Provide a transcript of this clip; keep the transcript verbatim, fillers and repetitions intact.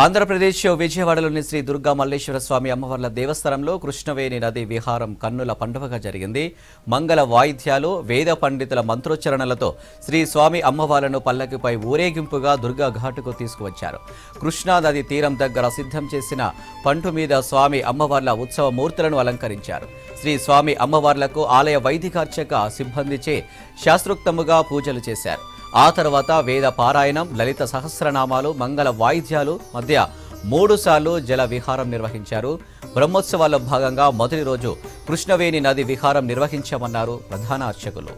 ఆంధ్రప్రదేశ్ విజయవాడలోని శ్రీ దుర్గా మల్లేశ్వర స్వామి అమ్మవార్ల దేవస్థానంలో కృష్ణవేణి నది విహారం కన్నుల పండువగా జరిగింది. మంగళ వాయిద్యాలు, వేద పండితుల మంత్రోచ్చరణలతో శ్రీ స్వామి అమ్మవార్లను పల్లకిపై ఊరేగింపుగా దుర్గా ఘాటుకు తీసుకువచ్చారు. కృష్ణా నది తీరం దగ్గర సిద్ధం చేసిన పంటు మీద స్వామి అమ్మవార్ల ఉత్సవ మూర్తులను అలంకరించారు. శ్రీ స్వామి అమ్మవార్లకు ఆలయ వైదికార్చక సిబ్బందిచే శాస్త్రోక్తముగా పూజలు చేశారు. ఆ తర్వాత వేద పారాయణం, లలిత సహస్రనామాలు, మంగళ వాయిద్యాలు మధ్య మూడు సార్లు జల విహారం నిర్వహించారు. బ్రహ్మోత్సవాల్లో భాగంగా మొదటి రోజు కృష్ణవేణి నది విహారం నిర్వహించామన్నారు ప్రధాన అర్చకులు.